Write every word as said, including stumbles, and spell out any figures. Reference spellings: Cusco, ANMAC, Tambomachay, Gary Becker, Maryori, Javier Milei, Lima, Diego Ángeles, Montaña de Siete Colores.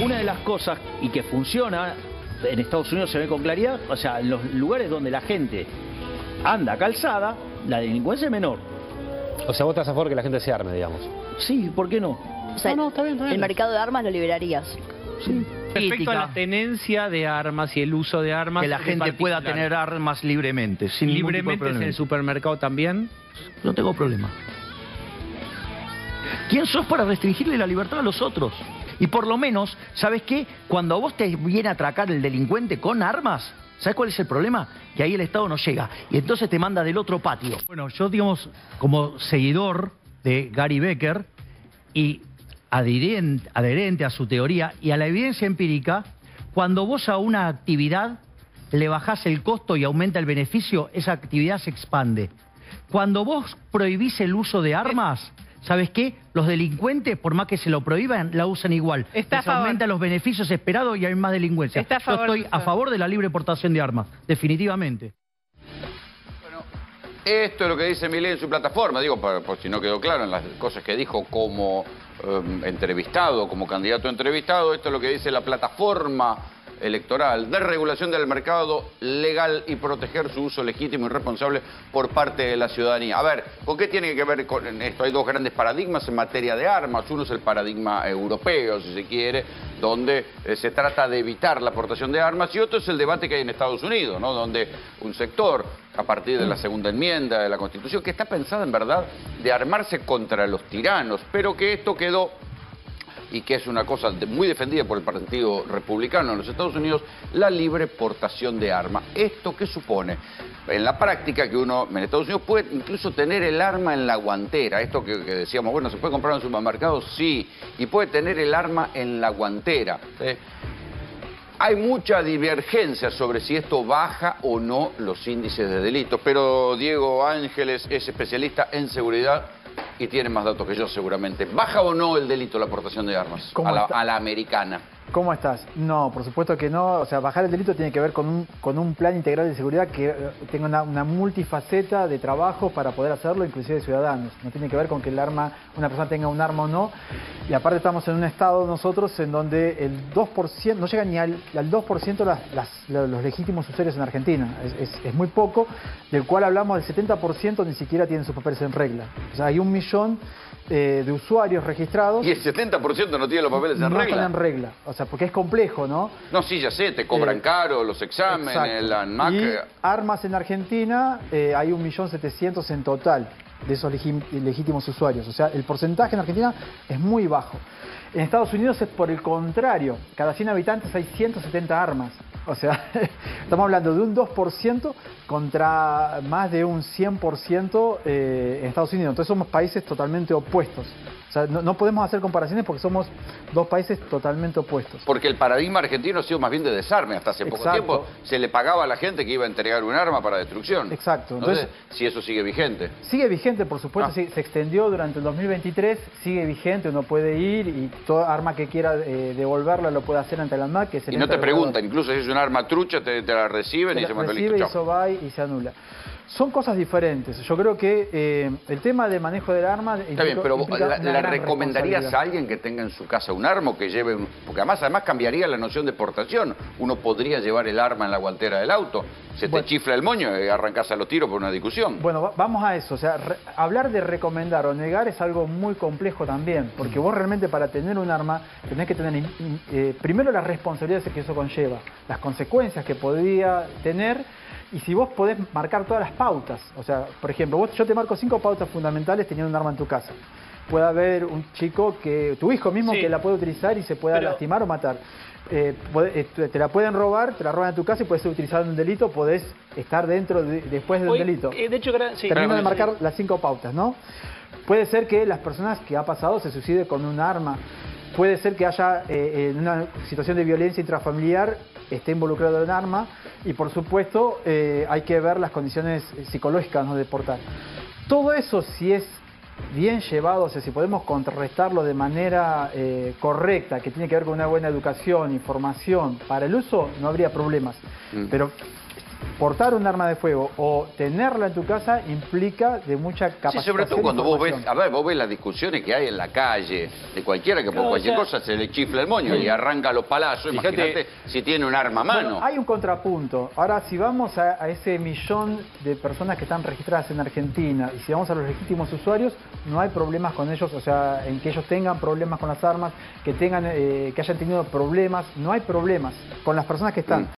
Una de las cosas y que funciona, en Estados Unidos se ve con claridad, o sea, en los lugares donde la gente anda calzada, la delincuencia es menor. O sea, vos estás a favor que la gente se arme, digamos. Sí, ¿por qué no? O sea, no, no, está bien, está bien. El mercado de armas lo liberarías. Sí. Respecto a la tenencia de armas y el uso de armas... Que la gente pueda tener armas libremente, sin ningún tipo de problema. ¿Libremente en el supermercado también? No tengo problema. ¿Quién sos para restringirle la libertad a los otros? Y por lo menos, ¿sabes qué? Cuando a vos te viene a atracar el delincuente con armas, ¿sabes cuál es el problema? Que ahí el Estado no llega. Y entonces te manda del otro patio. Bueno, yo, digamos, como seguidor de Gary Becker y adherente, adherente a su teoría y a la evidencia empírica, cuando vos a una actividad le bajás el costo y aumenta el beneficio, esa actividad se expande. Cuando vos prohibís el uso de armas... ¿Sabes qué? Los delincuentes, por más que se lo prohíban, la usan igual. Está Les aumentan los beneficios esperados y hay más delincuencia. Está a favor, Yo estoy a favor de la libre portación de armas, definitivamente. Bueno, esto es lo que dice Milei en su plataforma, digo, por, por si no quedó claro en las cosas que dijo como eh, entrevistado, como candidato entrevistado, esto es lo que dice la plataforma electoral de regulación del mercado legal y proteger su uso legítimo y responsable por parte de la ciudadanía. A ver, ¿con qué tiene que ver con esto? Hay dos grandes paradigmas en materia de armas. Uno es el paradigma europeo, si se quiere, donde eh, se trata de evitar la aportación de armas, y otro es el debate que hay en Estados Unidos, ¿no? Donde un sector, a partir de la segunda enmienda de la Constitución, que está pensada en verdad de armarse contra los tiranos, pero que esto quedó... y que es una cosa muy defendida por el Partido Republicano en los Estados Unidos, la libre portación de armas. ¿Esto qué supone? En la práctica, que uno en Estados Unidos puede incluso tener el arma en la guantera. Esto que, que decíamos, bueno, ¿se puede comprar en un supermercado? Sí. Y puede tener el arma en la guantera. ¿Sí? Hay mucha divergencia sobre si esto baja o no los índices de delitos. Pero Diego Ángeles es especialista en seguridad y tiene más datos que yo seguramente. ¿Baja o no el delito la aportación de armas a la, a la americana? ¿Cómo estás? No, por supuesto que no. O sea, bajar el delito tiene que ver con un, con un plan integral de seguridad que tenga una, una multifaceta de trabajo para poder hacerlo, inclusive ciudadanos. No tiene que ver con que el arma, una persona tenga un arma o no. Y aparte estamos en un estado nosotros en donde el dos por ciento, no llega ni al, al dos por ciento las, las, los legítimos usuarios en Argentina. Es, es, es muy poco, del cual hablamos del setenta por ciento ni siquiera tienen sus papeles en regla. O sea, hay un millón eh, de usuarios registrados. Y el setenta por ciento no tiene los papeles en regla. No están en regla. O sea, porque es complejo, ¿no? No, sí, ya sé, te cobran eh, caro los exámenes, exacto. El ANMAC... Y armas en Argentina, eh, hay un millón setecientos mil en total de esos legítimos usuarios. O sea, el porcentaje en Argentina es muy bajo. En Estados Unidos es por el contrario. Cada cien habitantes hay ciento setenta armas. O sea, estamos hablando de un dos por ciento contra más de un cien por ciento eh, en Estados Unidos. Entonces somos países totalmente opuestos. O sea, no, no podemos hacer comparaciones porque somos dos países totalmente opuestos. Porque el paradigma argentino ha sido más bien de desarme. Hasta hace poco tiempo se le pagaba a la gente que iba a entregar un arma para destrucción. Exacto. Entonces, Entonces si eso sigue vigente. Sigue vigente, por supuesto. Ah. Se, se extendió durante el dos mil veintitrés. Sigue vigente, uno puede ir y toda arma que quiera eh, devolverla lo puede hacer ante la ANMAC. Que se y no te preguntan, incluso si es una arma trucha, te, te la reciben te y la se mueve el listo. Eso va y se anula. Son cosas diferentes. Yo creo que eh, el tema de manejo del arma... Está bien, pero ¿la, ¿le recomendarías a alguien que tenga en su casa un arma o que lleve un...? Porque además, además cambiaría la noción de portación. Uno podría llevar el arma en la guantera del auto. Se bueno, te chifla el moño y arrancás a los tiros por una discusión. Bueno, va, vamos a eso. O sea, re, hablar de recomendar o negar es algo muy complejo también. Porque vos realmente para tener un arma tenés que tener in, in, eh, primero las responsabilidades que eso conlleva. Las consecuencias que podría tener... Y si vos podés marcar todas las pautas, o sea, por ejemplo, vos, yo te marco cinco pautas fundamentales teniendo un arma en tu casa. Puede haber un chico que, tu hijo mismo, sí, que la puede utilizar y se pueda pero... lastimar o matar. Eh, te la pueden robar, te la roban en tu casa y puedes utilizar un delito, podés estar dentro de, después del Hoy, delito. Eh, de hecho, sí, termino de marcar las cinco pautas, ¿no? Puede ser que las personas que ha pasado se suiciden con un arma. Puede ser que haya eh, una situación de violencia intrafamiliar, esté involucrado en arma y por supuesto eh, hay que ver las condiciones psicológicas, ¿no?, de portar. Todo eso, si es bien llevado, o sea, si podemos contrarrestarlo de manera eh, correcta, que tiene que ver con una buena educación y formación para el uso, no habría problemas. Mm. Pero portar un arma de fuego o tenerla en tu casa implica de mucha capacitación. Sí, sobre todo cuando vos ves, a ver, vos ves las discusiones que hay en la calle, de cualquiera que por no, cualquier o sea, cosa se le chifla el moño sí. y arranca los palazos. Imagínate si tiene un arma a mano. Bueno, hay un contrapunto. Ahora, si vamos a, a ese millón de personas que están registradas en Argentina y si vamos a los legítimos usuarios, no hay problemas con ellos, o sea, en que ellos tengan problemas con las armas, que tengan, eh, que hayan tenido problemas, no hay problemas con las personas que están. Mm.